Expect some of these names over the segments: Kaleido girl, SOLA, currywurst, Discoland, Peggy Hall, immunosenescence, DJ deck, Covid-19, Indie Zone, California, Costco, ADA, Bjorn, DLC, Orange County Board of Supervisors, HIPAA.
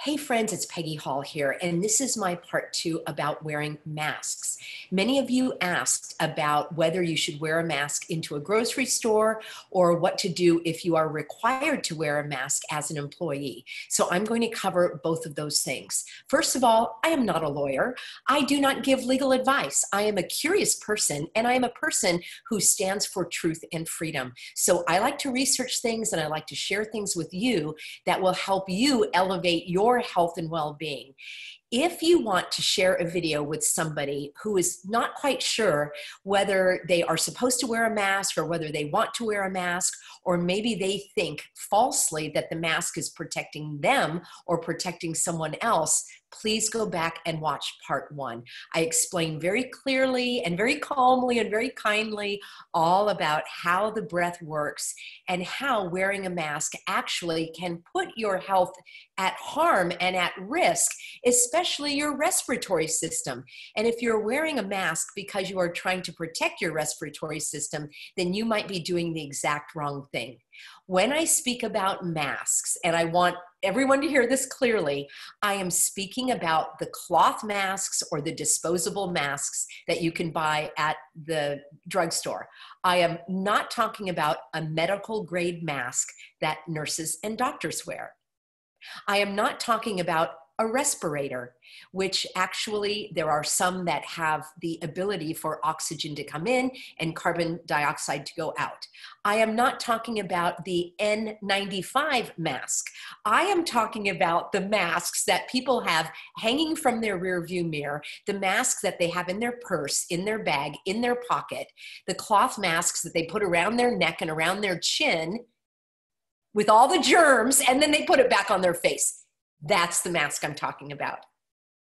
Hey friends, it's Peggy Hall here, and this is my part 2 about wearing masks. Many of you asked about whether you should wear a mask into a grocery store or what to do if you are required to wear a mask as an employee. So I'm going to cover both of those things. First of all, I am not a lawyer. I do not give legal advice. I am a curious person, and I am a person who stands for truth and freedom. So I like to research things, and I like to share things with you that will help you elevate your health and well-being. If you want to share a video with somebody who is not quite sure whether they are supposed to wear a mask or whether they want to wear a mask, or maybe they think falsely that the mask is protecting them or protecting someone else, please go back and watch part 1. I explain very clearly and very calmly and very kindly all about how the breath works and how wearing a mask actually can put your health at harm and at risk, especially your respiratory system. And if you're wearing a mask because you are trying to protect your respiratory system, then you might be doing the exact wrong thing. When I speak about masks, and I want everyone to hear this clearly, I am speaking about the cloth masks or the disposable masks that you can buy at the drugstore. I am not talking about a medical grade mask that nurses and doctors wear. I am not talking about a respirator, which actually there are some that have the ability for oxygen to come in and carbon dioxide to go out. I am not talking about the N95 mask. I am talking about the masks that people have hanging from their rearview mirror, the masks that they have in their purse, in their bag, in their pocket, the cloth masks that they put around their neck and around their chin with all the germs, and then they put it back on their face. That's the mask I'm talking about.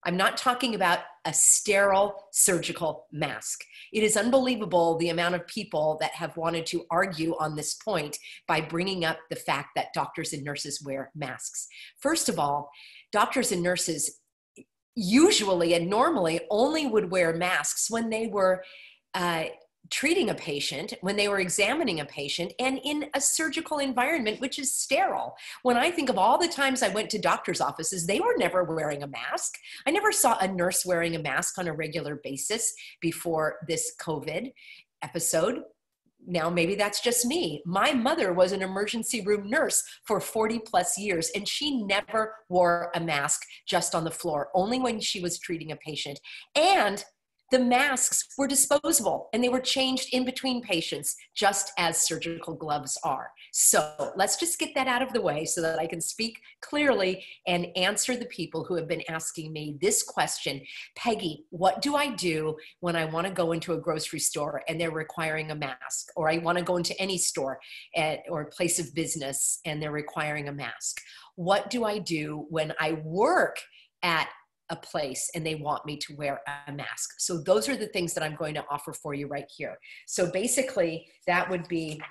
I'm not talking about a sterile surgical mask. It is unbelievable the amount of people that have wanted to argue on this point by bringing up the fact that doctors and nurses wear masks. First of all, doctors and nurses usually and normally only would wear masks when they were treating a patient, when they were examining a patient, and in a surgical environment, which is sterile. When I think of all the times I went to doctor's offices, they were never wearing a mask. I never saw a nurse wearing a mask on a regular basis before this COVID episode. Now, maybe that's just me. My mother was an emergency room nurse for 40+ years, and she never wore a mask just on the floor, only when she was treating a patient. And the masks were disposable, and they were changed in between patients, just as surgical gloves are. So let's just get that out of the way so that I can speak clearly and answer the people who have been asking me this question. Peggy, what do I do when I want to go into a grocery store and they're requiring a mask? Or I want to go into any store or place of business and they're requiring a mask? What do I do when I work at a place and they want me to wear a mask? So those are the things that I'm going to offer for you right here. So basically that would be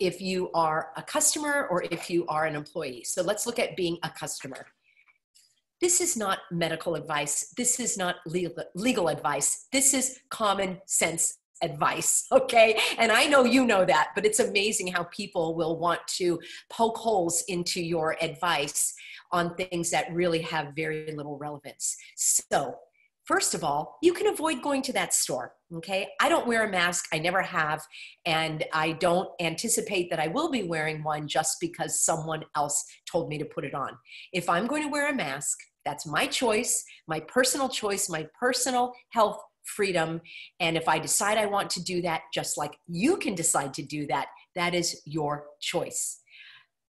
if you are a customer or if you are an employee. So let's look at being a customer. This is not medical advice. This is not legal advice. This is common sense advice, okay? And I know you know that, but it's amazing how people will want to poke holes into your advice on things that really have very little relevance. So first of all, you can avoid going to that store, okay? I don't wear a mask, I never have, and I don't anticipate that I will be wearing one just because someone else told me to put it on. If I'm going to wear a mask, that's my choice, my personal health freedom. And if I decide I want to do that, just like you can decide to do that, that is your choice.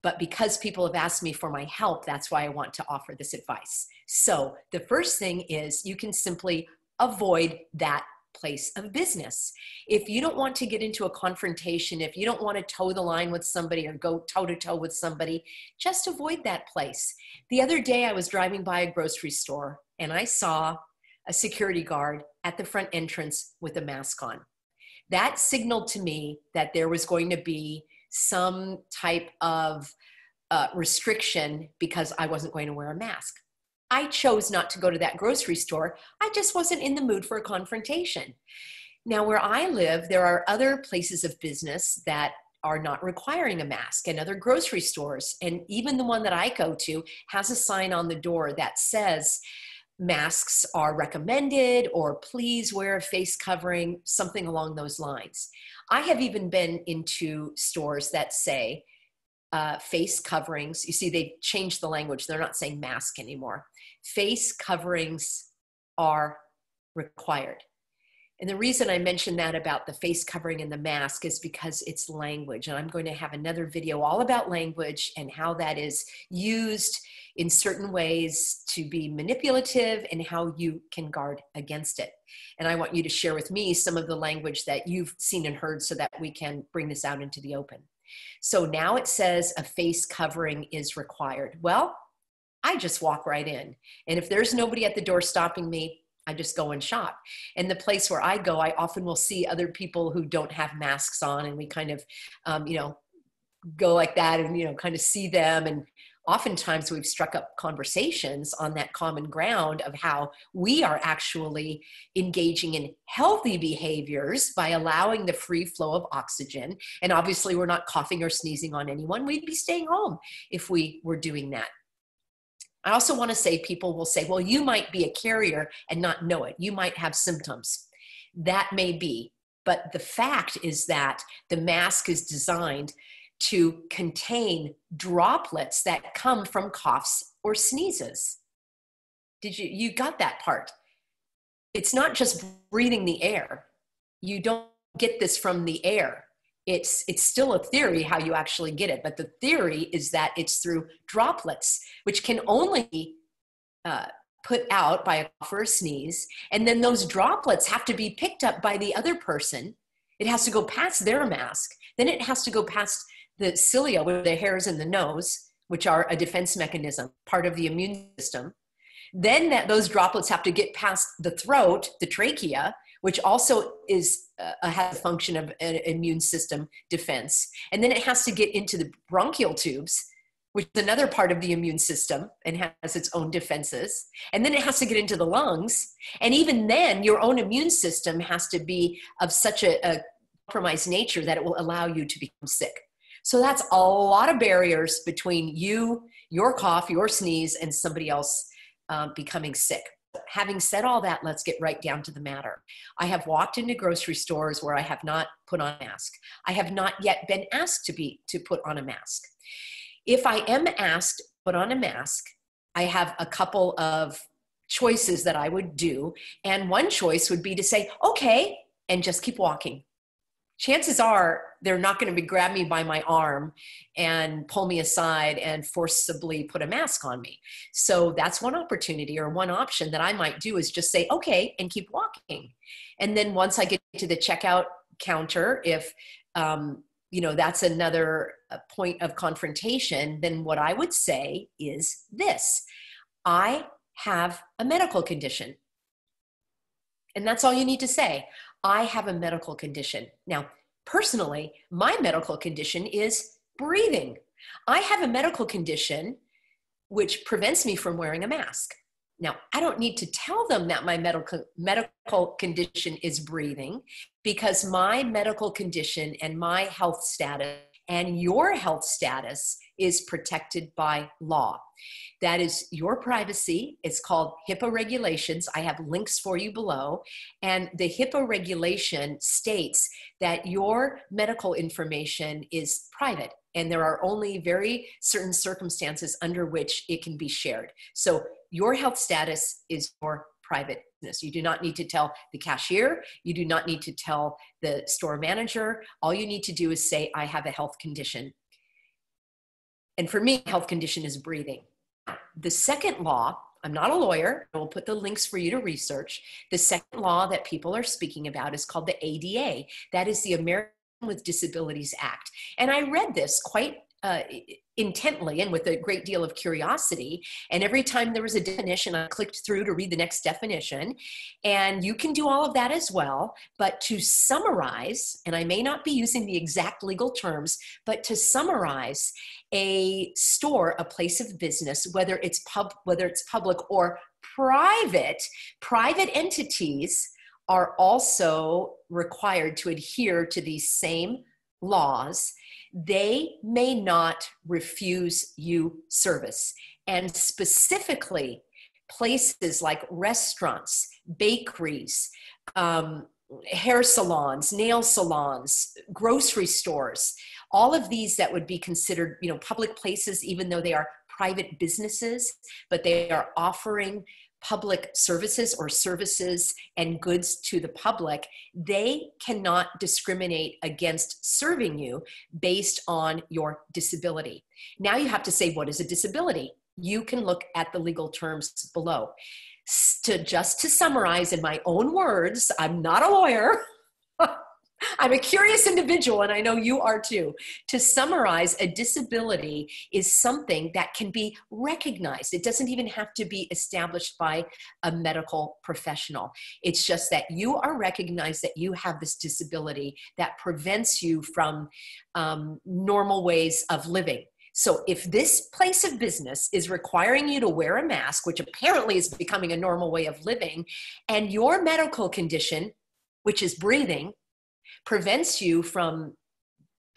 But because people have asked me for my help, that's why I want to offer this advice. So the first thing is you can simply avoid that place of business. If you don't want to get into a confrontation, if you don't want to toe the line with somebody or go toe to toe with somebody, just avoid that place. The other day I was driving by a grocery store and I saw a security guard at the front entrance with a mask on. That signaled to me that there was going to be some type of restriction because I wasn't going to wear a mask. I chose not to go to that grocery store. I just wasn't in the mood for a confrontation. Now, where I live, there are other places of business that are not requiring a mask, and other grocery stores, and even the one that I go to has a sign on the door that says masks are recommended, or please wear a face covering, something along those lines. I have even been into stores that say face coverings. You see, they've changed the language. They're not saying mask anymore. Face coverings are required. And the reason I mentioned that about the face covering and the mask is because it's language. And I'm going to have another video all about language and how that is used in certain ways to be manipulative and how you can guard against it. And I want you to share with me some of the language that you've seen and heard so that we can bring this out into the open. So now it says a face covering is required. Well, I just walk right in. And if there's nobody at the door stopping me, I just go and shop. And the place where I go, I often will see other people who don't have masks on, and we kind of, you know, go like that and, you know, kind of see them. And oftentimes we've struck up conversations on that common ground of how we are actually engaging in healthy behaviors by allowing the free flow of oxygen. And obviously we're not coughing or sneezing on anyone. We'd be staying home if we were doing that. I also want to say, people will say, well, you might be a carrier and not know it. You might have symptoms. That may be, but the fact is that the mask is designed to contain droplets that come from coughs or sneezes. Did you got that part? It's not just breathing the air. You don't get this from the air. It's still a theory how you actually get it, but the theory is that it's through droplets, which can only be put out by a cough or a sneeze, and then those droplets have to be picked up by the other person. It has to go past their mask, then it has to go past the cilia, where the hairs in the nose, which are a defense mechanism, part of the immune system. Then those droplets have to get past the throat, the trachea, which also is has a function of an immune system defense. And then it has to get into the bronchial tubes, which is another part of the immune system and has its own defenses. And then it has to get into the lungs. And even then, your own immune system has to be of such a compromised nature that it will allow you to become sick. So that's a lot of barriers between you, your cough, your sneeze, and somebody else becoming sick. Having said all that, let's get right down to the matter. I have walked into grocery stores where I have not put on a mask. I have not yet been asked to put on a mask. If I am asked to put on a mask, I have a couple of choices that I would do. And one choice would be to say, okay, and just keep walking. Chances are they're not going to grab me by my arm and pull me aside and forcibly put a mask on me. So that's one opportunity, or one option that I might do, is just say, okay, and keep walking. And then once I get to the checkout counter, if you know, that's another point of confrontation, then what I would say is this: I have a medical condition. And that's all you need to say. I have a medical condition. Now, personally, my medical condition is breathing. I have a medical condition which prevents me from wearing a mask. Now, I don't need to tell them that my medical condition is breathing, because my medical condition and my health status and your health status is protected by law. That is your privacy. It's called HIPAA regulations. I have links for you below. And the HIPAA regulation states that your medical information is private, and there are only very certain circumstances under which it can be shared. So your health status is your private business. You do not need to tell the cashier. You do not need to tell the store manager. All you need to do is say, I have a health condition. And for me, health condition is breathing. The second law, I'm not a lawyer, I will put the links for you to research. The second law that people are speaking about is called the ADA. That is the American with Disabilities Act. And I read this quite intently and with a great deal of curiosity. And every time there was a definition, I clicked through to read the next definition. And you can do all of that as well. But to summarize, and I may not be using the exact legal terms, but to summarize, a store, a place of business, whether it's public or private, private entities are also required to adhere to these same laws they may not refuse you service. And specifically, places like restaurants, bakeries, hair salons, nail salons, grocery stores, all of these that would be considered, you know, public places, even though they are private businesses, but they are offering public services or services and goods to the public, they cannot discriminate against serving you based on your disability. Now you have to say, what is a disability? You can look at the legal terms below. Just to summarize in my own words, I'm not a lawyer. I'm a curious individual, and I know you are too. To summarize, a disability is something that can be recognized. It doesn't even have to be established by a medical professional. It's just that you are recognized that you have this disability that prevents you from normal ways of living. So if this place of business is requiring you to wear a mask, which apparently is becoming a normal way of living, and your medical condition, which is breathing, prevents you from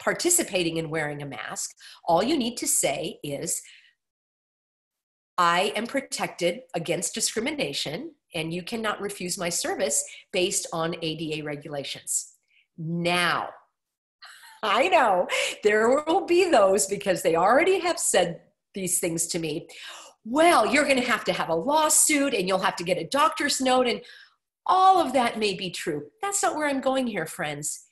participating in wearing a mask, all you need to say is, I am protected against discrimination, and you cannot refuse my service based on ADA regulations. Now, I know there will be those, because they already have said these things to me. Well, you're going to have a lawsuit, and you'll have to get a doctor's note, and all of that may be true. That's not where I'm going here, friends.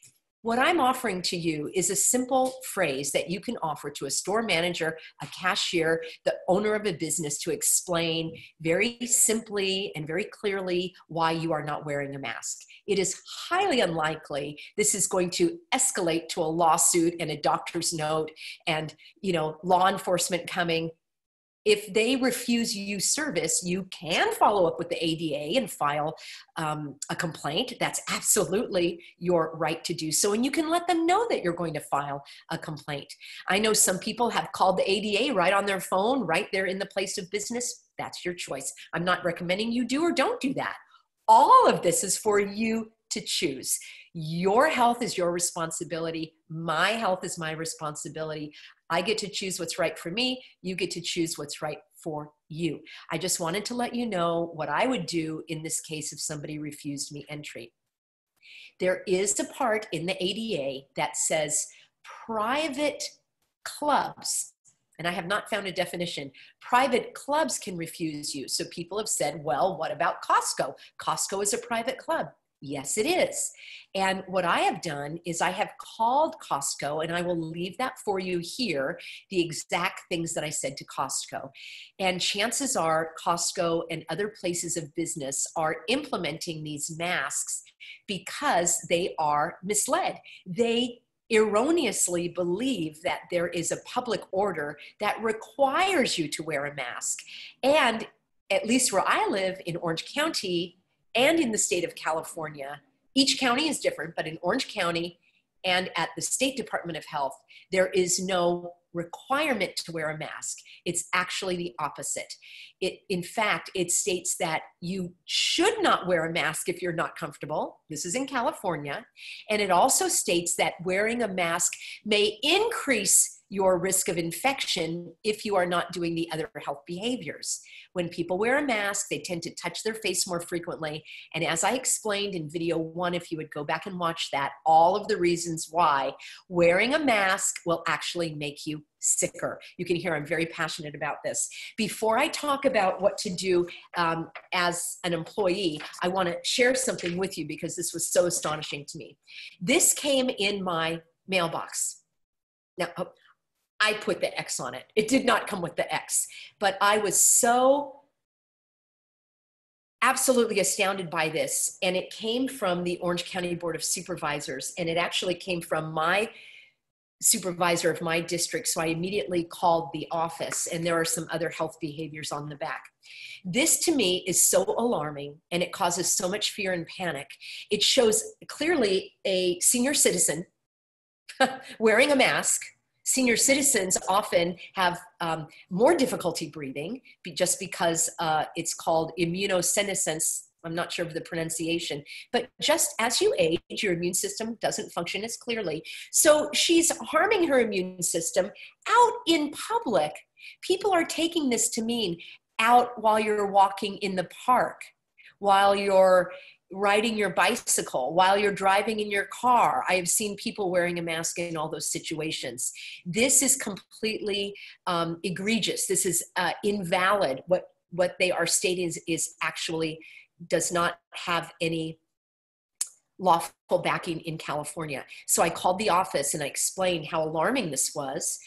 What I'm offering to you is a simple phrase that you can offer to a store manager, a cashier, the owner of a business, to explain very simply and very clearly why you are not wearing a mask. It is highly unlikely this is going to escalate to a lawsuit and a doctor's note and, you know, law enforcement coming. If they refuse you service, you can follow up with the ADA and file a complaint. That's absolutely your right to do so. And you can let them know that you're going to file a complaint. I know some people have called the ADA right on their phone, right there in the place of business. That's your choice. I'm not recommending you do or don't do that. All of this is for you to choose. Your health is your responsibility. My health is my responsibility. I get to choose what's right for me. You get to choose what's right for you. I just wanted to let you know what I would do in this case if somebody refused me entry. There is a part in the ADA that says private clubs, and I have not found a definition. Private clubs can refuse you. So people have said, well, what about Costco? Costco is a private club. Yes, it is. And what I have done is I have called Costco, and I will leave that for you here, the exact things that I said to Costco. And chances are Costco and other places of business are implementing these masks because they are misled. They erroneously believe that there is a public order that requires you to wear a mask. And at least where I live in Orange County, and in the state of California, each county is different, but in Orange County and at the State Department of Health, there is no requirement to wear a mask. It's actually the opposite. In fact, it states that you should not wear a mask if you're not comfortable. This is in California. And it also states that wearing a mask may increase your risk of infection if you are not doing the other health behaviors. When people wear a mask, they tend to touch their face more frequently. And as I explained in video 1, if you would go back and watch that, all of the reasons why wearing a mask will actually make you sicker. You can hear I'm very passionate about this. Before I talk about what to do as an employee, I want to share something with you because this was so astonishing to me. This came in my mailbox. Now, I put the X on it. It did not come with the X, but I was so absolutely astounded by this. And it came from the Orange County Board of Supervisors, and it actually came from my supervisor of my district. So I immediately called the office, and there are some other health behaviors on the back. This to me is so alarming, and it causes so much fear and panic. It shows clearly a senior citizen wearing a mask. Senior citizens often have more difficulty breathing just because it's called immunosenescence I'm not sure of the pronunciation, but just as you age, your immune system doesn't function as clearly. So she's harming her immune system out in public. People are taking this to mean out while you're walking in the park, while you're riding your bicycle, while you're driving in your car. I have seen people wearing a mask in all those situations. This is completely egregious. This is invalid. What they are stating is actually does not have any lawful backing in California. So I called the office and I explained how alarming this was.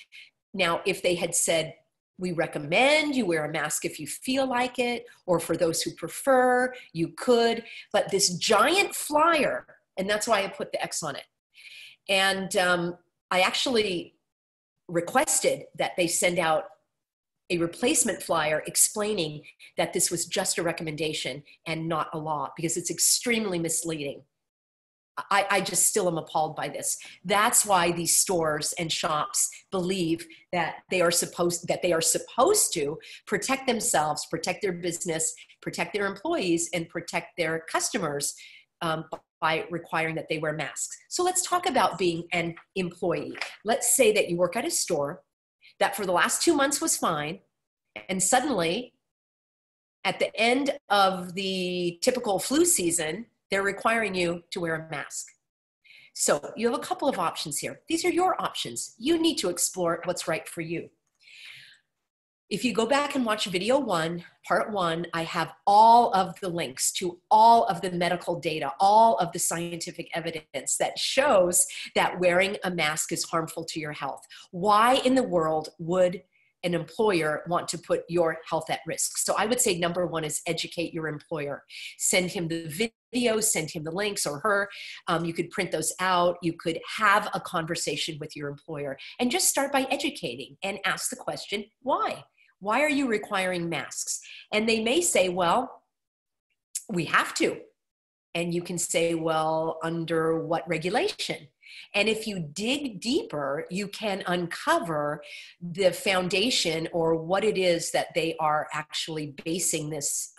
Now, if they had said, we recommend you wear a mask if you feel like it, or for those who prefer, you could, but this giant flyer, and that's why I put the X on it. And I actually requested that they send out a replacement flyer explaining that this was just a recommendation and not a law, because it's extremely misleading. I just still am appalled by this. That's why these stores and shops believe that they are supposed to protect themselves, protect their business, protect their employees, and protect their customers by requiring that they wear masks. So let's talk about being an employee. Let's say that you work at a store that for the last 2 months was fine, and suddenly at the end of the typical flu season, they're requiring you to wear a mask. So you have a couple of options here. These are your options. You need to explore what's right for you. If you go back and watch video one, part one, I have all of the links to all of the medical data, all of the scientific evidence that shows that wearing a mask is harmful to your health. Why in the world would an employer want to put your health at risk? So I would say number one is educate your employer. Send him the videos, send him the links, or her. You could print those out. You could have a conversation with your employer and just start by educating and ask the question, why? Why are you requiring masks? And they may say, well, we have to. And you can say, well, under what regulation? And if you dig deeper, you can uncover the foundation or what it is that they are actually basing this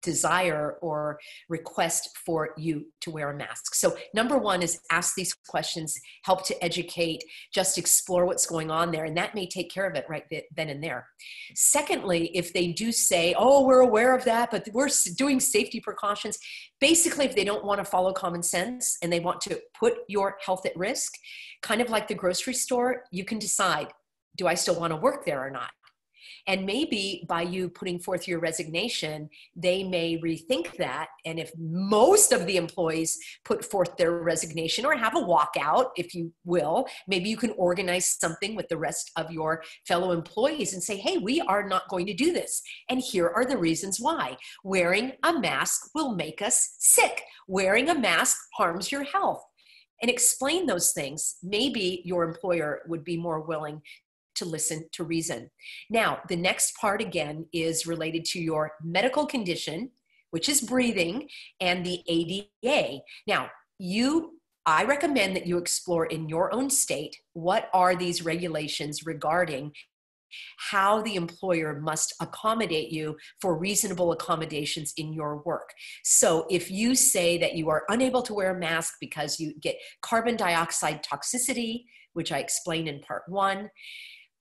desire or request for you to wear a mask. So number one is ask these questions, help to educate, just explore what's going on there. And that may take care of it right then and there. Secondly, if they do say, oh, we're aware of that, but we're doing safety precautions. Basically, if they don't want to follow common sense and they want to put your health at risk, kind of like the grocery store, you can decide, do I still want to work there or not? And maybe by you putting forth your resignation, they may rethink that. And if most of the employees put forth their resignation or have a walkout, if you will, maybe you can organize something with the rest of your fellow employees and say, hey, we are not going to do this. And here are the reasons why. Wearing a mask will make us sick. Wearing a mask harms your health. And explain those things. Maybe your employer would be more willing to listen to reason. Now, the next part again is related to your medical condition, which is breathing, and the ADA. Now, I recommend that you explore in your own state, what are these regulations regarding how the employer must accommodate you for reasonable accommodations in your work. So if you say that you are unable to wear a mask because you get carbon dioxide toxicity, which I explained in part one,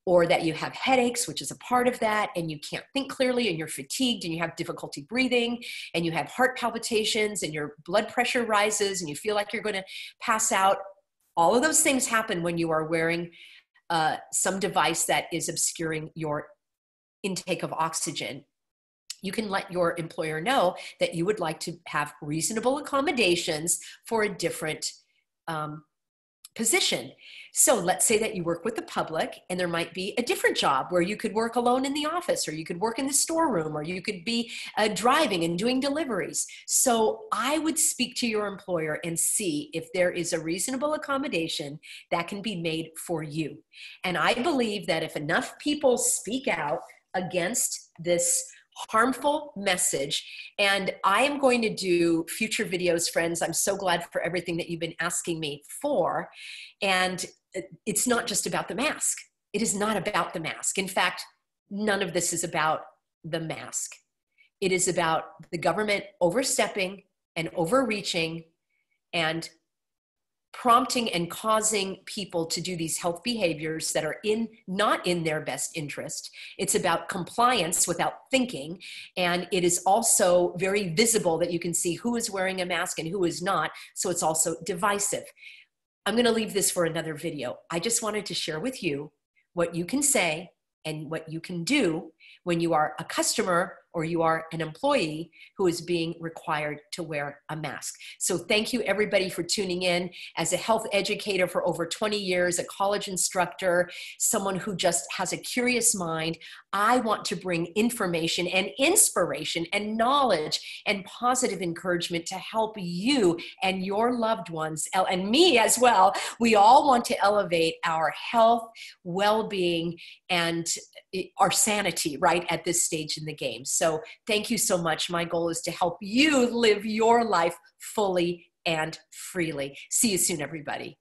or that you have headaches, which is a part of that, and you can't think clearly, and you're fatigued, and you have difficulty breathing, and you have heart palpitations, and your blood pressure rises, and you feel like you're going to pass out. All of those things happen when you are wearing some device that is obscuring your intake of oxygen. You can let your employer know that you would like to have reasonable accommodations for a different position. So let's say that you work with the public and there might be a different job where you could work alone in the office, or you could work in the storeroom, or you could be driving and doing deliveries. So I would speak to your employer and see if there is a reasonable accommodation that can be made for you. And I believe that if enough people speak out against this harmful message. And I am going to do future videos, friends. I'm so glad for everything that you've been asking me for. And it's not just about the mask. It is not about the mask. In fact, none of this is about the mask. It is about the government overstepping and overreaching and prompting and causing people to do these health behaviors that are not in their best interest. It's about compliance without thinking. And it is also very visible that you can see who is wearing a mask and who is not. So it's also divisive. I'm going to leave this for another video. I just wanted to share with you what you can say and what you can do when you are a customer or you are an employee who is being required to wear a mask. So thank you everybody for tuning in. As a health educator for over 20 years, a college instructor, someone who just has a curious mind, I want to bring information and inspiration and knowledge and positive encouragement to help you and your loved ones, and me as well. We all want to elevate our health, well-being, and our sanity, right, at this stage in the game. So thank you so much. My goal is to help you live your life fully and freely. See you soon, everybody.